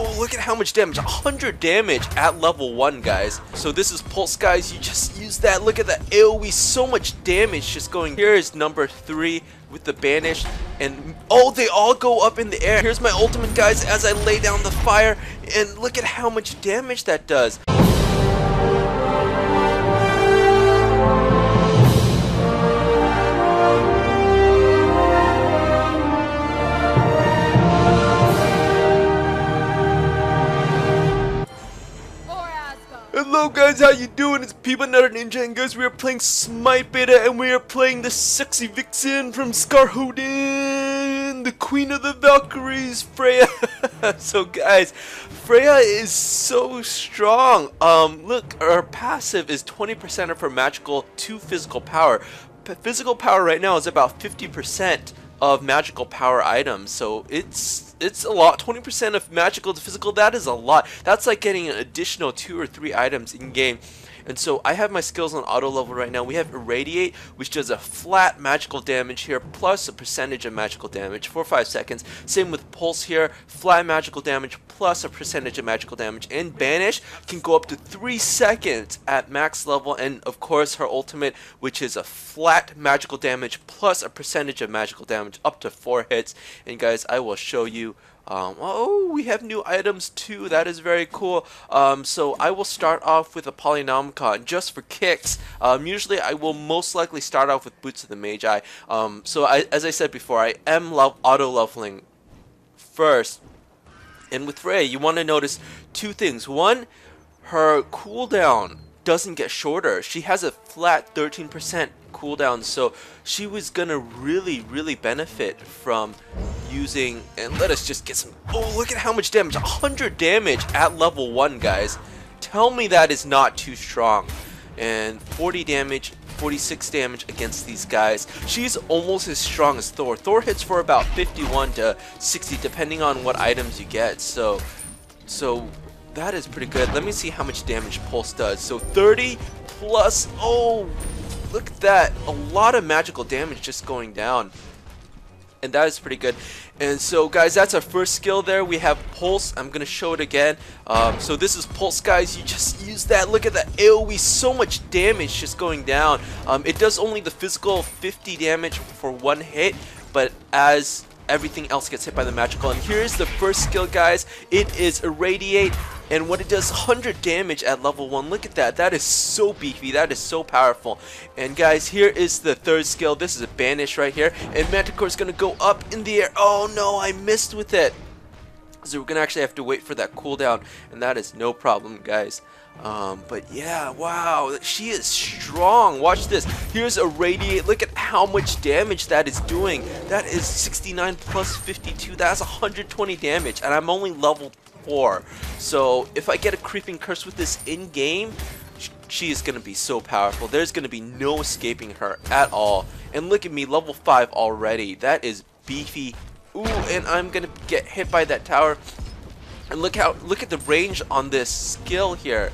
Oh, look at how much damage. 100 damage at level 1, guys. So this is Pulse, guys. You just use that. Look at that AoE. So much damage just going. Here is number 3 with the Banish. And oh, they all go up in the air. Here's my ultimate, guys, as I lay down the fire. And look at how much damage that does. Hello guys, how you doing? It's Peabutnutterninja, and guys, we are playing Smite Beta, and we are playing the sexy vixen from Scarhoden, the Queen of the Valkyries, Freya. So guys, Freya is so strong. Look, her passive is 20% of her magical to physical power. Physical power right now is about 50% of magical power items, so it's a lot. 20% of magical to physical, that is a lot. That's like getting an additional 2 or 3 items in game. And so I have my skills on auto level right now. We have Irradiate, which does a flat magical damage here, plus a percentage of magical damage for 5 seconds. Same with Pulse here, flat magical damage, plus a percentage of magical damage. And Banish can go up to 3 seconds at max level. And of course, her ultimate, which is a flat magical damage, plus a percentage of magical damage, up to 4 hits. And guys, I will show you. Oh, we have new items too. That is very cool. So I will start off with a polynomicon just for kicks. Usually I will most likely start off with Boots of the Magi. As I said before, I am auto-leveling first. And with Freya, you want to notice 2 things. 1, her cooldown doesn't get shorter. She has a flat 13% cooldown, so she was going to really benefit from using, and let us just get some, oh, look at how much damage, 100 damage at level 1, guys. Tell me that is not too strong. And 40 damage, 46 damage against these guys. She's almost as strong as Thor. Thor hits for about 51 to 60, depending on what items you get, so that is pretty good. Let me see how much damage Pulse does. So 30 plus, oh, look at that, a lot of magical damage just going down. And that is pretty good. And so guys, that's our first skill there. We have Pulse. I'm gonna show it again. So this is Pulse, guys. You just use that. Look at that AoE, so much damage just going down. It does only the physical 50 damage for 1 hit, but as everything else gets hit by the magical. And here's the first skill, guys. It is Irradiate, and what it does, 100 damage at level 1. Look at that. That is so beefy. That is so powerful. And guys, here is the third skill. This is a Banish right here, and Manticore's gonna go up in the air. Oh no, I missed with it. So we're gonna actually have to wait for that cooldown, and that is no problem, guys. But yeah, wow, she is strong. Watch this. Here's Irradiate. Look at how much damage that is doing. That is 69 plus 52. That's 120 damage, and I'm only level 4. So if I get a creeping curse with this in game, she is gonna be so powerful. There's gonna be no escaping her at all. And look at me, level 5 already. That is beefy. Ooh, and I'm gonna get hit by that tower. And look at the range on this skill here.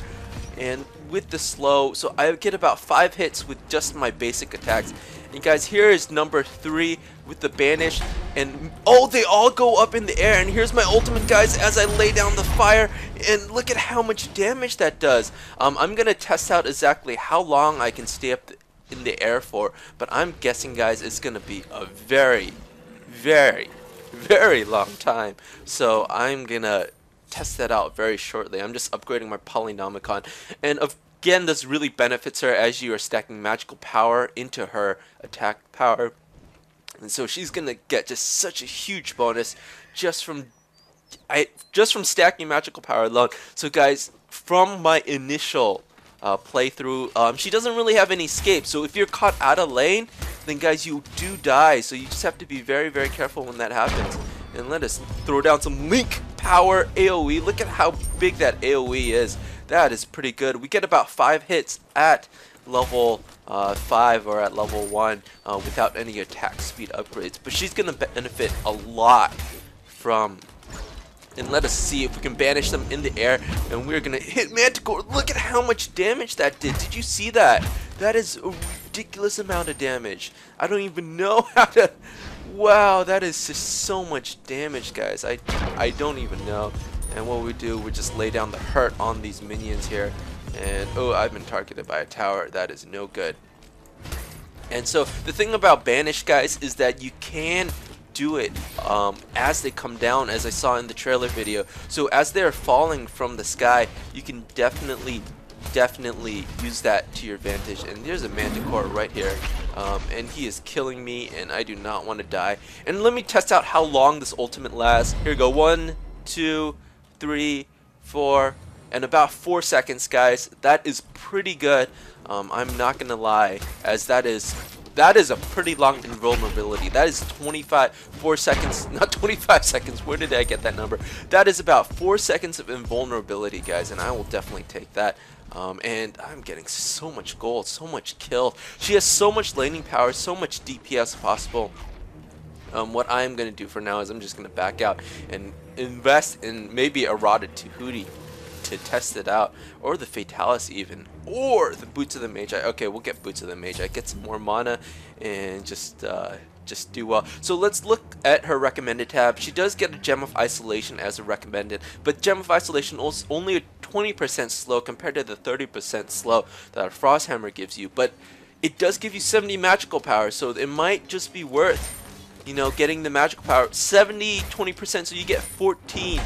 And with the slow, so I get about 5 hits with just my basic attacks. And guys, here is number 3 with the Banish. And oh, they all go up in the air. And here's my ultimate, guys, as I lay down the fire. And look at how much damage that does. I'm gonna test out exactly how long I can stay up in the air for, but I'm guessing, guys, it's gonna be a very, very long time. So I'm gonna test that out very shortly. I'm just upgrading my polynomicon, and again, this really benefits her as you are stacking magical power into her attack power. And so she's gonna get just such a huge bonus just from stacking magical power alone. So guys, from my initial playthrough, she doesn't really have any escape. So if you're caught out of lane, then guys, you do die. So you just have to be very careful when that happens. And let us throw down some Link power AoE. Look at how big that AoE is. That is pretty good. We get about 5 hits at level 5 or at level 1 without any attack speed upgrades. But she's gonna benefit a lot from. And let us see if we can banish them in the air. And we're gonna hit Manticore. Look at how much damage that did. Did you see that? That is a ridiculous amount of damage. I don't even know how to. Wow, that is just so much damage, guys. I don't even know. And what we do, we just lay down the hurt on these minions here. And oh, I've been targeted by a tower. That is no good. And so the thing about Banish, guys, is that you can do it as they come down, as I saw in the trailer video. So as they're falling from the sky, you can definitely use that to your advantage. And there's a Manticore right here, and he is killing me, and I do not want to die. And let me test out how long this ultimate lasts. Here we go, 1, 2, 3, 4, and about 4 seconds, guys. That is pretty good. I'm not gonna lie, as that is a pretty long invulnerability. That is 4 seconds, not 25 seconds. Where did I get that number? That is about 4 seconds of invulnerability, guys, and I will definitely take that. And I'm getting so much gold, so much kill. She has so much laning power, so much DPS possible. What I'm going to do for now is I'm just going to back out and invest in maybe a Rod of Tahuti to test it out, or the Fatalis even, or the Boots of the Magi. Okay, we'll get Boots of the Magi, get some more mana, and just do well. So let's look at her recommended tab. She does get a Gem of Isolation as a recommended, but Gem of Isolation is only a 20% slow compared to the 30% slow that a Frost Hammer gives you, but it does give you 70 magical power, so it might just be worth, you know, getting the magical power. 70, 20%, so you get 14.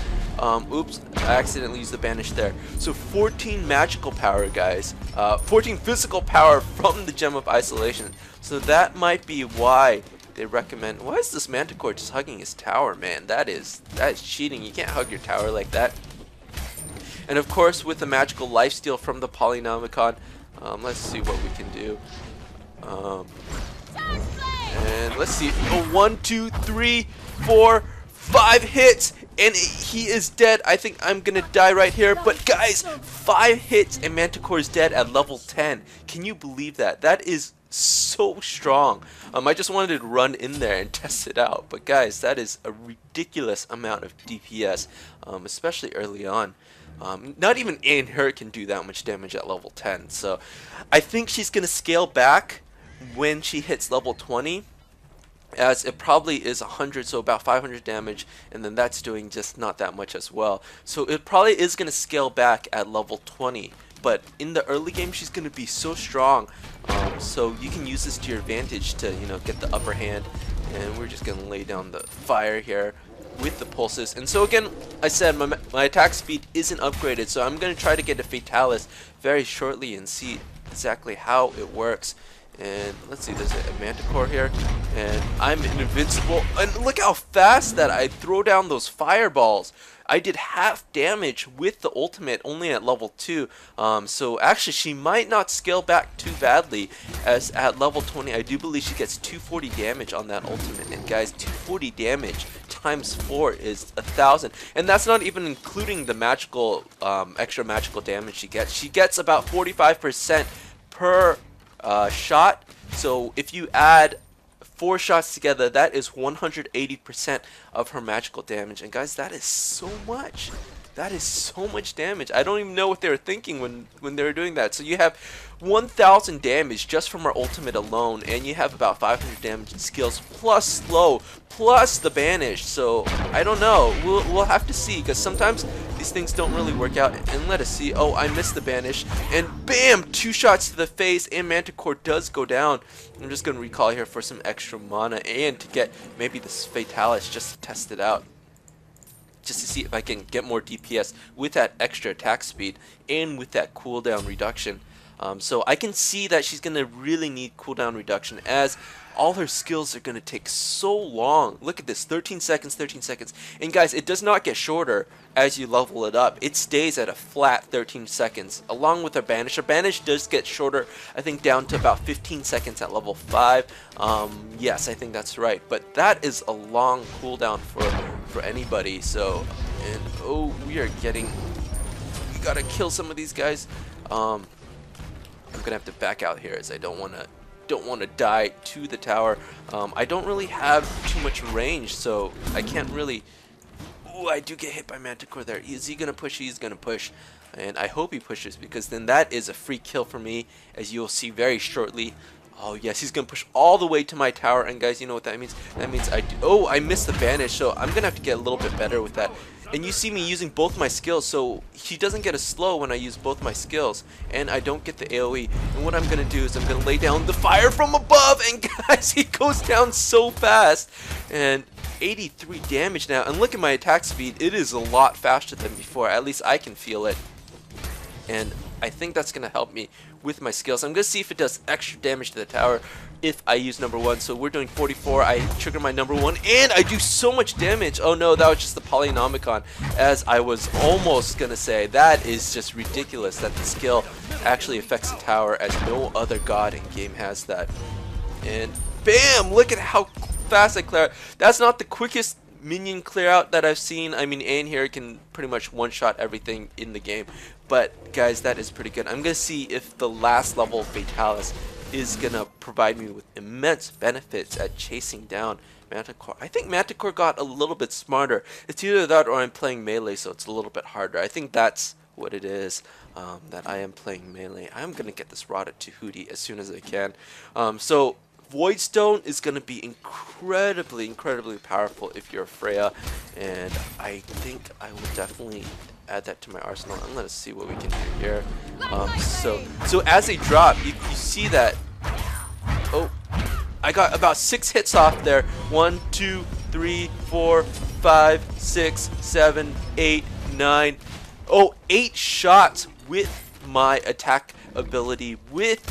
Oops, I accidentally used the Banish there. So 14 magical power, guys. 14 physical power from the Gem of Isolation. So that might be why they recommend. Why is this Manticore just hugging his tower, man? That is cheating. You can't hug your tower like that. And of course, with the magical lifesteal from the Polynomicon, let's see what we can do. And let's see. Oh, 1, 2, 3, 4, 5 hits, and he is dead. I think I'm gonna die right here, but guys, 5 hits and Manticore is dead at level 10. Can you believe that? That is so strong. I just wanted to run in there and test it out, but guys, that is a ridiculous amount of DPS, especially early on. Not even in her can do that much damage at level 10, so I think she's gonna scale back when she hits level 20, as it probably is 100, so about 500 damage, and then that's doing just not that much as well. So it probably is going to scale back at level 20, but in the early game she's going to be so strong, so you can use this to your advantage to, you know, get the upper hand. And we're just going to lay down the fire here with the pulses. And so again, I said my attack speed isn't upgraded, so I'm going to try to get a Fatalis very shortly and see exactly how it works. And let's see, there's a Manticore here, and I'm invincible. And look how fast that I throw down those fireballs. I did half damage with the ultimate, only at level 2. So actually she might not scale back too badly, as at level 20 I do believe she gets 240 damage on that ultimate. And guys, 240 damage times 4 is 1,000, and that's not even including the magical extra magical damage she gets. She gets about 45% per shot, so if you add 4 shots together, that is 180% of her magical damage. And guys, that is so much. That is so much damage. I don't even know what they were thinking when they were doing that. So you have 1,000 damage just from her ultimate alone, and you have about 500 damage in skills, plus slow, plus the Banish. So I don't know. We'll have to see, because sometimes these things don't really work out. And let us see. Oh, I missed the Banish, and bam! 2 shots to the face, and Manticore does go down. I'm just going to recall here for some extra mana, and to get maybe this Fatalis just to test it out, just to see if I can get more DPS with that extra attack speed and with that cooldown reduction. So I can see that she's going to really need cooldown reduction, as all her skills are going to take so long. Look at this, 13 seconds, 13 seconds. And guys, it does not get shorter as you level it up. It stays at a flat 13 seconds, along with her Banish. Her Banish does get shorter, I think, down to about 15 seconds at level 5. Yes, I think that's right. But that is a long cooldown for anybody. So, and oh, we are getting, we got to kill some of these guys. I'm gonna have to back out here, as I don't want to die to the tower. I don't really have too much range, so I can't really. Ooh, I do get hit by Manticore there. Is he gonna push? He's gonna push, and I hope he pushes, because then that is a free kill for me, as you'll see very shortly. Oh yes, he's gonna push all the way to my tower, and guys, you know what that means? That means I do. Oh, I missed the Banish, so I'm gonna have to get a little bit better with that And you see me using both my skills, so he doesn't get a slow when I use both my skills, and I don't get the AoE. And what I'm going to do is I'm going to lay down the fire from above, and guys, he goes down so fast. And 83 damage now, and look at my attack speed. It is a lot faster than before, at least I can feel it. And I think that's going to help me with my skills. I'm going to see if it does extra damage to the tower if I use number one. So we're doing 44. I trigger my number one and I do so much damage. Oh no, that was just the polynomicon, as I was almost going to say. That is just ridiculous that the skill actually affects the tower, as no other god in game has that. And bam! Look at how fast I clear out. That's not the quickest minion clear out that I've seen. I mean, Anne here can pretty much one-shot everything in the game, but guys, that is pretty good. I'm gonna see if the last level Fatalis is gonna provide me with immense benefits at chasing down Manticore. I think Manticore got a little bit smarter. It's either that or I'm playing melee, so it's a little bit harder. I think that's what it is, that I am playing melee. I'm gonna get this Rod of Tahuti as soon as I can. So Voidstone is going to be incredibly powerful if you're a Freya, and I think I will definitely add that to my arsenal. I'm going to see what we can do here. So as they drop, you see that, oh, I got about 6 hits off there. 1, 2, 3, 4, 5, 6, 7, 8, 9. Oh, 8 shots with my attack ability with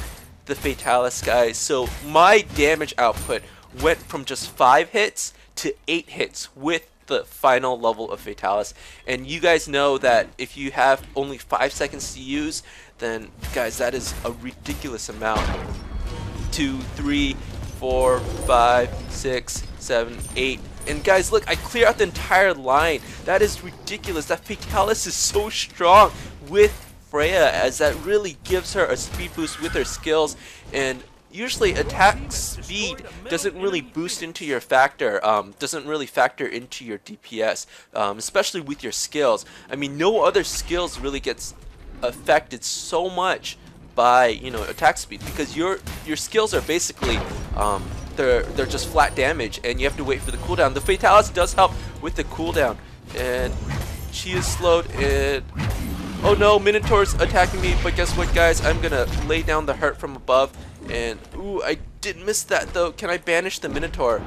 the Fatalis, guys. So my damage output went from just 5 hits to 8 hits with the final level of Fatalis. And you guys know that if you have only 5 seconds to use, then guys, that is a ridiculous amount. 2, 3, 4, 5, 6, 7, 8. And guys, look, I clear out the entire line. That is ridiculous. That Fatalis is so strong with Freya, as that really gives her a speed boost with her skills. And usually attack speed doesn't really boost into your factor, doesn't really factor into your DPS, especially with your skills. I mean, no other skills really gets affected so much by, you know, attack speed, because your skills are basically they're just flat damage, and you have to wait for the cooldown. The Fatalis does help with the cooldown, and she is slowed. And oh no, Minotaur's attacking me, but guess what, guys? I'm gonna lay down the hurt from above, and ooh, I did miss that though. Can I banish the Minotaur?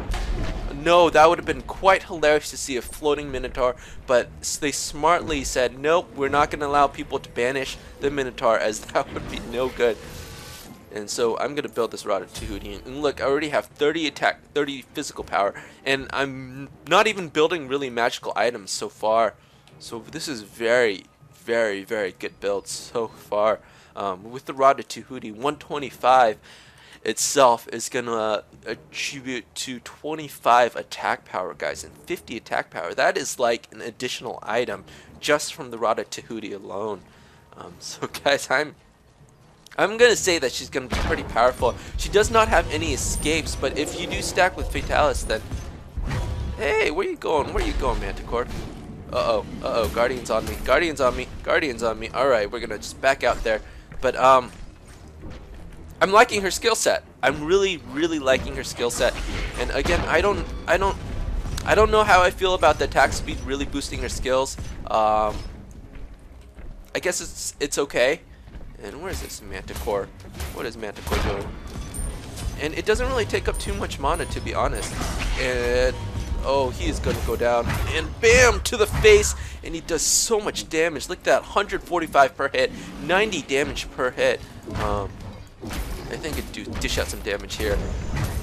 No, that would have been quite hilarious to see a floating Minotaur, but they smartly said, nope, we're not gonna allow people to banish the Minotaur, as that would be no good. And so I'm gonna build this Rod of Tahuti, and look, I already have 30 attack, 30 physical power, and I'm not even building really magical items so far. So this is very good build so far. With the Rod of Tahuti, 125 itself is gonna attribute to 25 attack power, guys, and 50 attack power. That is like an additional item just from the Rod of Tahuti alone. So guys, I'm gonna say that she's gonna be pretty powerful. She does not have any escapes, but if you do stack with Fatalis, then hey, where you going? Where you going, Manticore? Uh oh, Guardian's on me, Guardian's on me, Guardian's on me. Alright, we're gonna just back out there. But, I'm liking her skill set. I'm really liking her skill set. And again, I don't know how I feel about the attack speed really boosting her skills. I guess it's okay. And where is this Manticore? What is Manticore doing? And it doesn't really take up too much mana, to be honest. And oh, he is going to go down, and bam, to the face, and he does so much damage. Look at that, 145 per hit, 90 damage per hit. I think it do dish out some damage here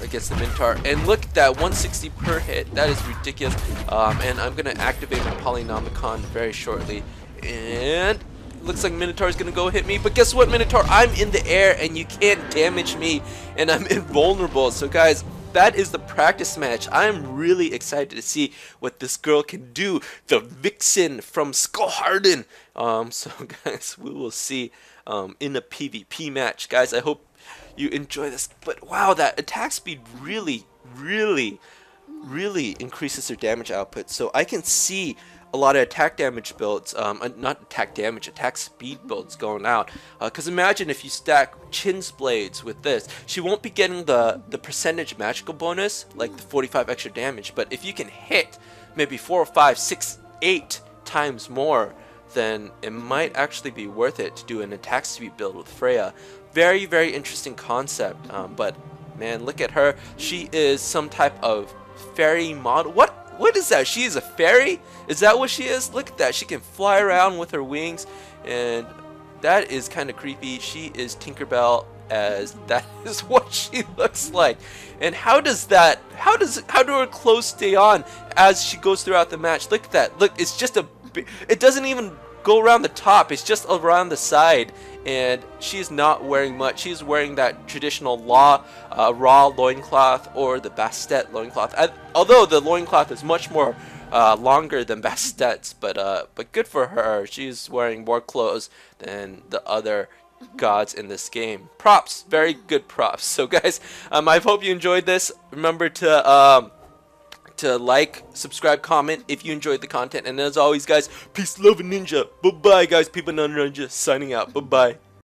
against the Minotaur. And look at that, 160 per hit. That is ridiculous. And I'm going to activate my Polynomicon very shortly, and looks like Minotaur is going to go hit me. But guess what, Minotaur? I'm in the air, and you can't damage me, and I'm invulnerable. So guys, that is the practice match. I'm really excited to see what this girl can do, the Vixen from Scarhoden. So guys, we will see in a PvP match. Guys, I hope you enjoy this. But wow, that attack speed really increases her damage output. So I can see a lot of attack damage builds, not attack damage, attack speed builds going out. Because imagine if you stack Chins Blades with this. She won't be getting the percentage magical bonus, like the 45 extra damage. But if you can hit maybe 4 or 5, 6, 8 times more, then it might actually be worth it to do an attack speed build with Freya. Very, very interesting concept, but man, look at her. She is some type of fairy model. What is that? She is a fairy? Is that what she is? Look at that. She can fly around with her wings, and that is kind of creepy. She is Tinkerbell, as that is what she looks like. And how do her clothes stay on as she goes throughout the match? Look at that. Look, it's just it doesn't even go around the top. It's just around the side, and she is not wearing much. She's wearing that traditional raw loincloth, or the Bastet loincloth. Although the loincloth is much more longer than Bastet's, but good for her. She's wearing more clothes than the other gods in this game. Props, very good props. So guys, I hope you enjoyed this. Remember to like, subscribe, comment if you enjoyed the content. And as always guys, peace, love, and ninja. Bye bye guys. Peabutnutterninja signing out. Bye bye.